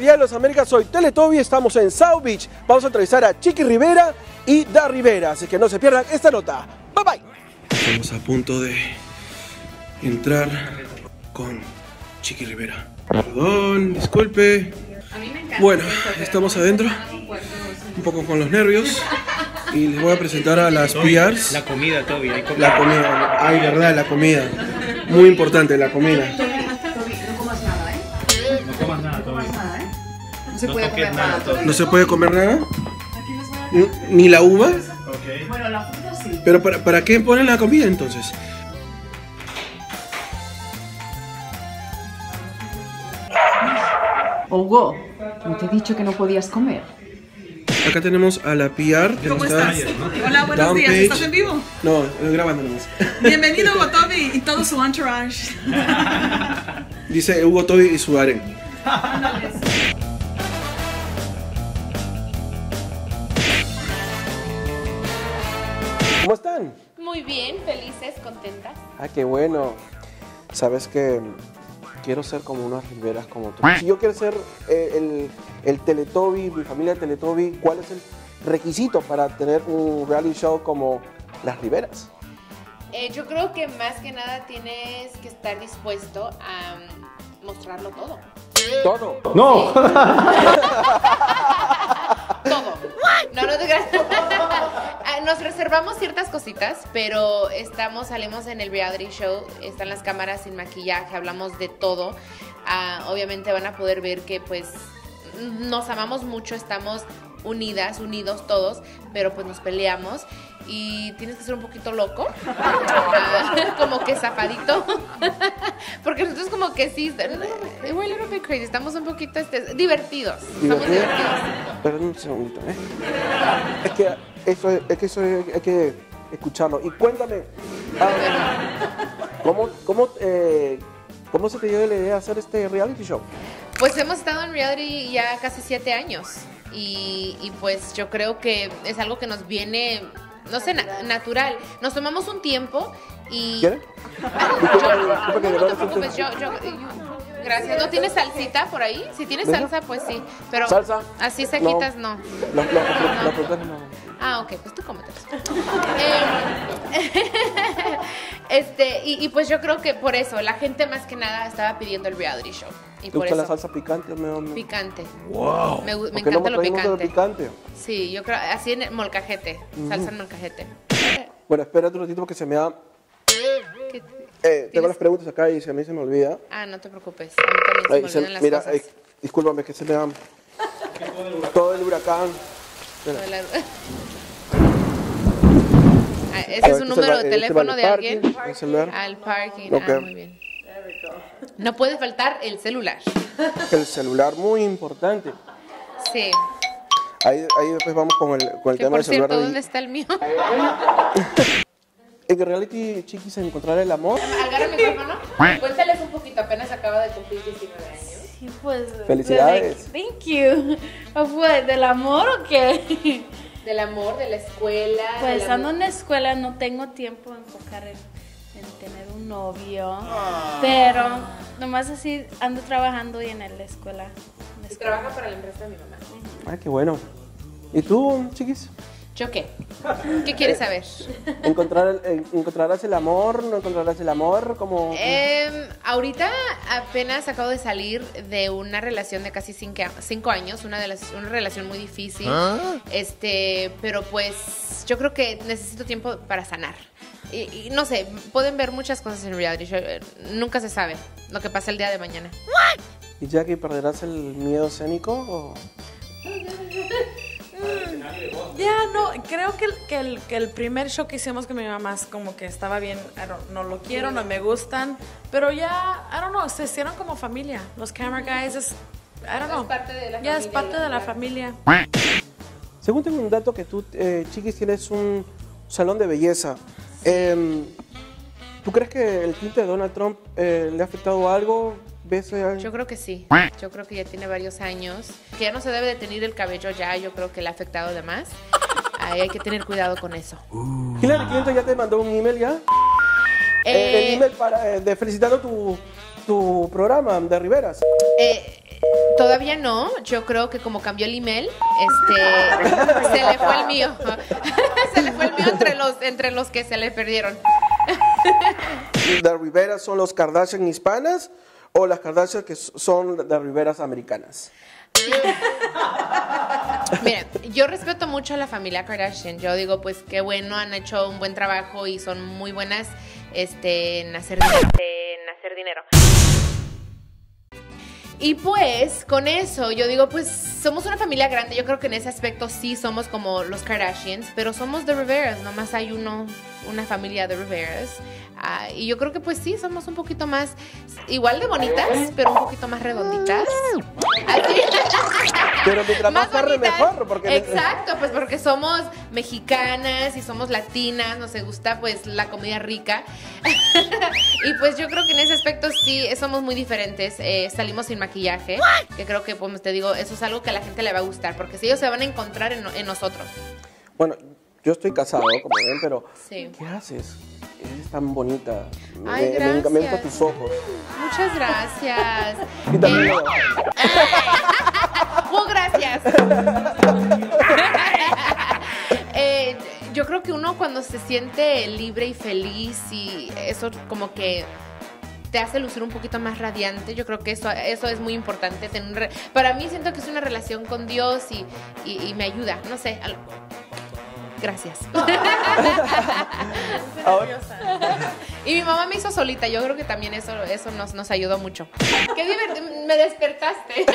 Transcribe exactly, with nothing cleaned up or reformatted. Día de los Américas, soy Teletobi, estamos en South Beach, vamos a entrevistar a Chiquis Rivera y Da Rivera, así que no se pierdan esta nota. Bye bye. Estamos a punto de entrar con Chiquis Rivera. Perdón, disculpe. Bueno, estamos adentro, un poco con los nervios, y les voy a presentar a las P Rs. La comida, Toby. La comida, ay, verdad, la comida. Muy importante, la comida. No se puede no comer nada. nada. ¿No se puede comer nada? ¿Ni la uva? Okay. Bueno, la fruta sí. ¿Pero para, para qué ponen la comida entonces? Hugo, ¿no te he dicho que no podías comer? Acá tenemos a la P R. ¿Cómo está? estás? Hola, buenos Down días. Page. ¿Estás en vivo? No, grabándonos. Bienvenido Hugo Toby y todo su entourage. Dice Hugo Toby y su harén. ¿Cómo están? Muy bien, felices, contentas. Ah, qué bueno. Sabes que quiero ser como unas Riveras como tú. Si yo quiero ser el, el Teletobi, mi familia Teletobi, ¿cuál es el requisito para tener un reality show como las Riveras? Eh, yo creo que más que nada tienes que estar dispuesto a um, mostrarlo todo. ¿Todo? ¡No! Sí. Todo. No, no te creas. Nos reservamos ciertas cositas, pero estamos, salimos en el reality show, están las cámaras sin maquillaje, hablamos de todo. Uh, obviamente van a poder ver que pues nos amamos mucho, estamos unidas, unidos todos, pero pues nos peleamos y tienes que ser un poquito loco, uh, como que zafadito, porque nosotros como que sí, we're a little bit crazy, estamos un poquito este, divertidos, estamos divertidos. Perdón un segundito, ¿eh? Es que... Eso es, es que eso es, hay que escucharlo. Y cuéntame, ¿cómo, cómo, eh, ¿cómo se te dio la idea de hacer este reality show? Pues hemos estado en reality ya casi siete años y, y pues yo creo que es algo que nos viene, no sé, na natural. Nos tomamos un tiempo y... ¿Quieres? No te preocupes, yo... yo, yo Gracias. ¿No tienes salsita por ahí? Si tienes salsa, pues sí. Pero ¿salsa? Así sequitas, no. No, no, no, no, no, no. Ah, ok, pues tú cómetelos. eh, este, y, y pues yo creo que por eso, la gente más que nada estaba pidiendo el reality show. ¿Te gusta la salsa picante? Me, me... Picante. ¡Wow! Me, me encanta no, lo picante. picante. Sí, yo creo, así en el molcajete, mm-hmm. salsa en molcajete. Bueno, espérate un ratito porque se me da... ¿Qué? Eh, tengo las preguntas acá y si a mí se me olvida. Ah, no te preocupes. A mí también se me olvidan las mira, cosas. Mira, discúlpame que se me dan todo el huracán. Todo el... ah, ese ver, es un número va, de teléfono este de parking, alguien. Parking. El celular. Al parking. Okay. Ah, muy bien. No puede faltar el celular. El celular, muy importante. Sí. Ahí, ahí después vamos con el, con el tema del celular. Por cierto, ¿dónde está el mío? En reality, Chiquis, encontrar el amor. Agarra mi hermano. Cuéntales un poquito, apenas acaba de cumplir diecinueve años. Sí, pues. Felicidades. De, thank you. Pues, ¿del amor o qué? Del amor, de la escuela. Pues estando en la escuela no tengo tiempo de enfocar en, en tener un novio. Oh. Pero nomás así ando trabajando y en la escuela. En la escuela. Y trabaja para la empresa de mi mamá. Ay, qué bueno. ¿Y tú, Chiquis? ¿Yo qué? ¿Qué quieres saber? Encontrar, ¿Encontrarás el amor? ¿No encontrarás el amor? Como... Eh, ahorita apenas acabo de salir de una relación de casi cinco, cinco años, una, de las, una relación muy difícil, ¿ah? este, pero pues yo creo que necesito tiempo para sanar. Y, y no sé, pueden ver muchas cosas en reality. Yo, nunca se sabe lo que pasa el día de mañana. ¿Y ya que perderás el miedo escénico? ¿O? Ya, yeah, no, creo que el, que, el, que el primer show que hicimos con mi mamá es como que estaba bien, no lo quiero, no me gustan, pero ya, I don't know, se hicieron como familia, los camera guys, es, I don't know, ya es parte de la familia. Según tengo un dato que tú, eh, Chiquis, tienes un, salón de belleza. Eh, ¿Tú crees que el tinte de Donald Trump eh, le ha afectado algo? Yo creo que sí, yo creo que ya tiene varios años, que ya no se debe de tener el cabello ya, yo creo que le ha afectado de más. Ahí hay que tener cuidado con eso. Uh. Hillary Clinton ya te mandó un email ya, eh, el email para, eh, de felicitando tu, tu programa de Riveras. Eh, Todavía no, yo creo que como cambió el email, este, se le fue el mío, se le fue el mío entre los, entre los que se le perdieron. ¿Da Rivera son los Kardashian hispanas o las Kardashian que son Da Riveras americanas? Sí. Mira, yo respeto mucho a la familia Kardashian. Yo digo, pues qué bueno, han hecho un buen trabajo y son muy buenas este, en hacer dinero. En hacer dinero. Y pues, con eso, yo digo, pues, somos una familia grande. Yo creo que en ese aspecto sí somos como los Kardashians, pero somos The Riveras. Nomás hay uno, una familia de Riveras. Uh, y yo creo que, pues, sí, somos un poquito más, igual de bonitas, pero un poquito más redonditas. Así. Pero mientras más tarde mejor. Porque exacto, pues, porque somos mexicanas y somos latinas. Nos gusta, pues, la comida rica. Y, pues, yo creo que en ese aspecto sí somos muy diferentes. Eh, salimos sin maquillaje. Maquillaje, que creo que, pues te digo, eso es algo que a la gente le va a gustar, porque si ellos se van a encontrar en, en nosotros. Bueno, yo estoy casado, como ven, pero sí. ¿Qué haces? Eres tan bonita. Ay, me, gracias. Me, me gustan tus ojos. Muchas gracias. Y también. Eh, oh, gracias. eh, yo creo que uno cuando se siente libre y feliz y eso como que te hace lucir un poquito más radiante. Yo creo que eso, eso es muy importante. Tener, para mí siento que es una relación con Dios y, y, y me ayuda. No sé. Algo. Gracias. Y mi mamá me hizo solita. Yo creo que también eso, eso nos, nos ayudó mucho. Qué divertido. Me despertaste.